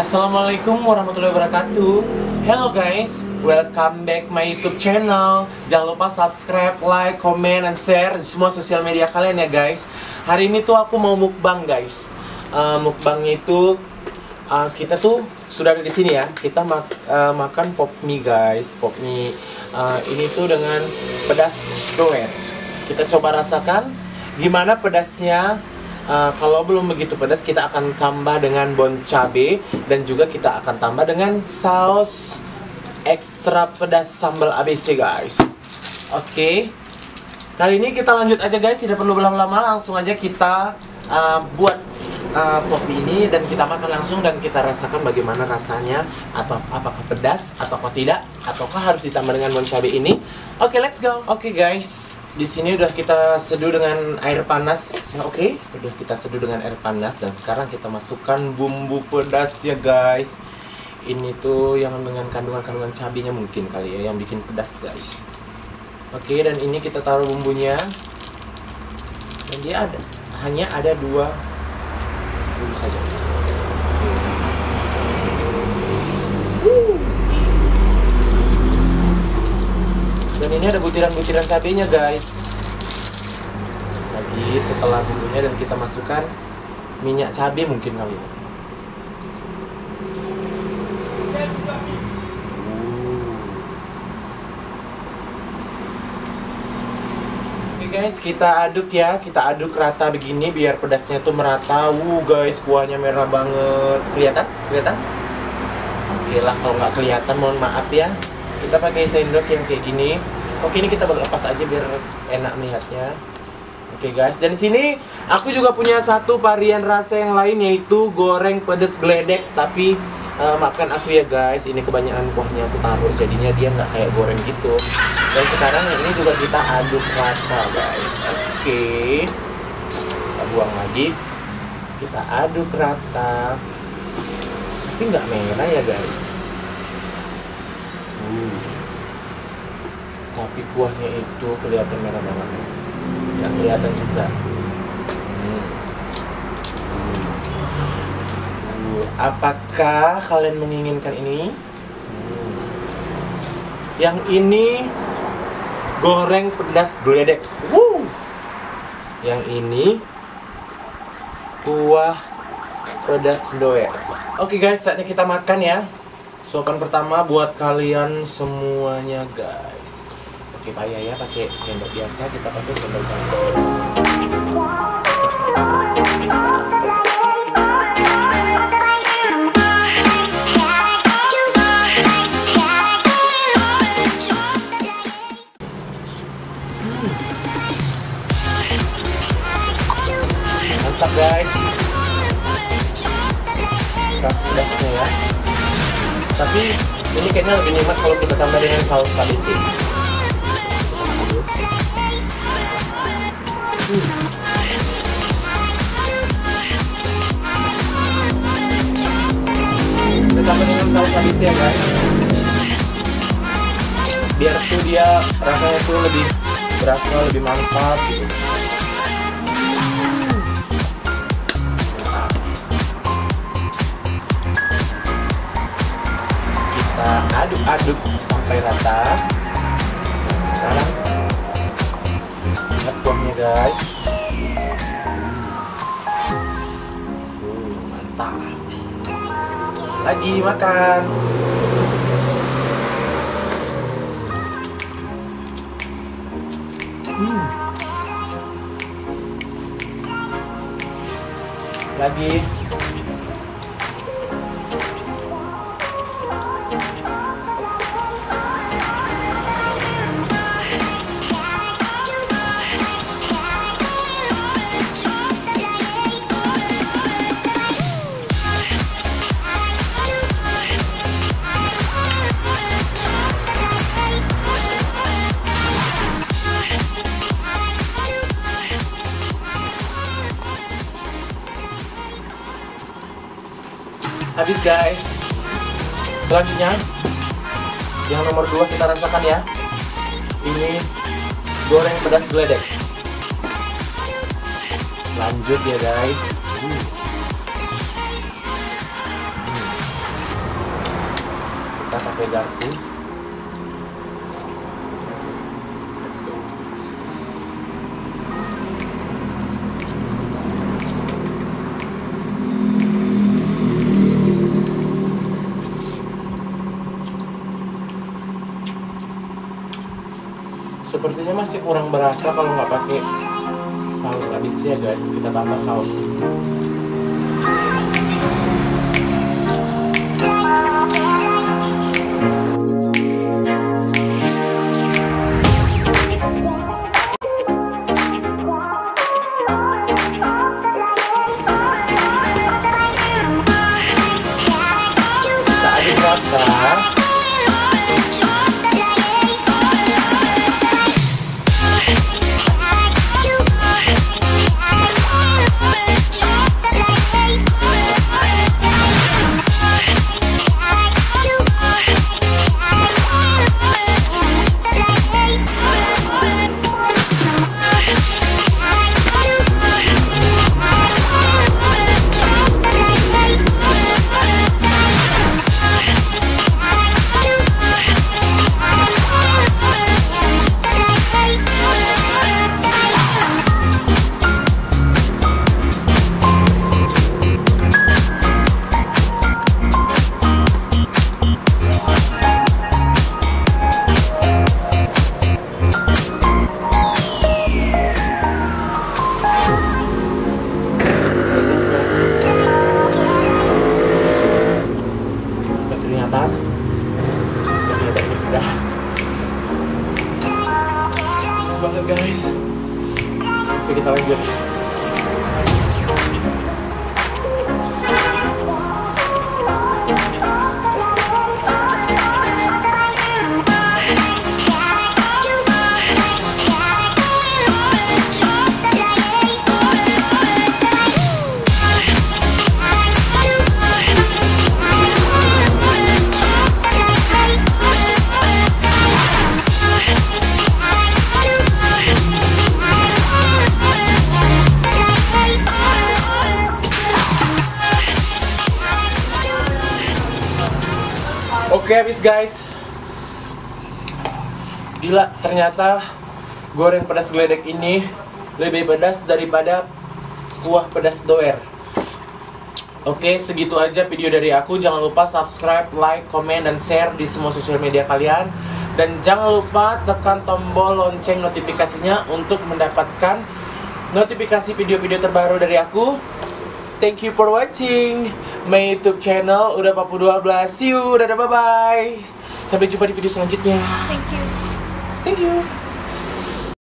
Assalamualaikum warahmatullahi wabarakatuh. Hello guys, welcome back my YouTube channel. Jangan lupa subscribe, like, comment, and share di semua sosial media kalian ya guys. Hari ini tuh aku mau mukbang guys. Mukbangnya itu kita tuh sudah ada di sini ya. Kita makan pop mie guys. Pop mie ini tuh dengan pedas dower. Kita coba rasakan gimana pedasnya. Kalau belum begitu pedas, kita akan tambah dengan bon cabe. Dan juga kita akan tambah dengan saus ekstra pedas sambal ABC guys. Oke, kali ini kita lanjut aja guys, tidak perlu berlama-lama. Langsung aja kita buat pop mie ini dan kita makan langsung. Dan kita rasakan bagaimana rasanya, atau apakah pedas, ataukah tidak, ataukah harus ditambah dengan bon cabe ini. Oke, let's go. Oke guys, di sini udah kita seduh dengan air panas, oke? Udah kita seduh dengan air panas dan sekarang kita masukkan bumbu pedasnya guys. Ini tuh yang dengan kandungan-kandungan cabenya mungkin kali ya yang bikin pedas guys. Oke, dan ini kita taruh bumbunya. Dan dia hanya ada dua bumbu saja. Dan ini ada butiran-butiran cabenya guys. Lagi setelah bumbunya dan kita masukkan minyak cabe mungkin kali ini. Oke guys, kita aduk ya, kita aduk rata begini biar pedasnya tuh merata. Guys, kuahnya merah banget. Kelihatan? Kelihatan? Oke lah, kalau nggak kelihatan mohon maaf ya. Kita pakai sendok yang kayak gini. Oke, ini kita lepas aja biar enak melihatnya. Oke guys, dan di sini aku juga punya satu varian rasa yang lain, yaitu goreng pedas gledek. Tapi maafkan aku ya guys, ini kebanyakan kuahnya aku taruh, jadinya dia nggak kayak goreng gitu. Dan sekarang ini juga kita aduk rata guys. Oke, kita buang lagi, kita aduk rata. Tapi nggak merah ya guys. Tapi kuahnya itu kelihatan merah banget ya, kelihatan juga. Apakah kalian menginginkan ini? Yang ini goreng pedas gledek. Yang ini kuah pedas dower. Oke guys, saatnya kita makan ya. Sopan pertama buat kalian semuanya guys. Oke Pak Yaya pakai sendok biasa, kita pakai sendok kayu. Tapi ini kayaknya lebih nikmat kalau kita tambah dengan saus ABC. Kita tambah dengan saus ABC ya guys. Biar tuh dia rasanya tuh lebih berasa, lebih mantap gitu. Aduk-aduk sampai rata. Sekarang lihat kuahnya guys. Mantap. Lagi makan. Lagi. Habis guys. Selanjutnya yang nomor 2 kita rasakan ya. Ini goreng pedas gledek. Lanjut ya guys. Kita pakai garpu. Let's go. Sepertinya masih kurang berasa kalau nggak pakai saus ABC ya guys. Kita tambah saus. Guys, oke, kita lanjut. Oke habis guys. Gila, ternyata goreng pedas geledek ini lebih pedas daripada kuah pedas dower. Oke, segitu aja video dari aku. Jangan lupa subscribe, like, komen, dan share di semua sosial media kalian. Dan jangan lupa tekan tombol lonceng notifikasinya untuk mendapatkan notifikasi video-video terbaru dari aku. Thank you for watching my YouTube channel Uda Papu 12. See you, dadah, bye-bye. Sampai jumpa di video selanjutnya. Thank you. Thank you.